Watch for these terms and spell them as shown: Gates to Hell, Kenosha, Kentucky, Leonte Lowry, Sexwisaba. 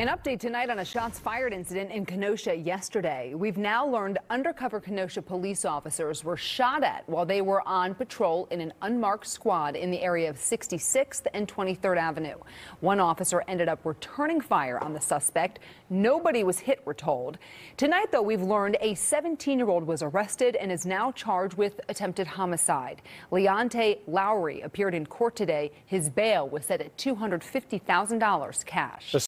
An update tonight on a shots fired incident in Kenosha yesterday. We've now learned undercover Kenosha police officers were shot at while they were on patrol in an unmarked squad in the area of 66th and 23rd Avenue. One officer ended up returning fire on the suspect. Nobody was hit, we're told. Tonight, though, we've learned a 17-year-old was arrested and is now charged with attempted homicide. Leonte Lowry appeared in court today. His bail was set at $250,000 cash.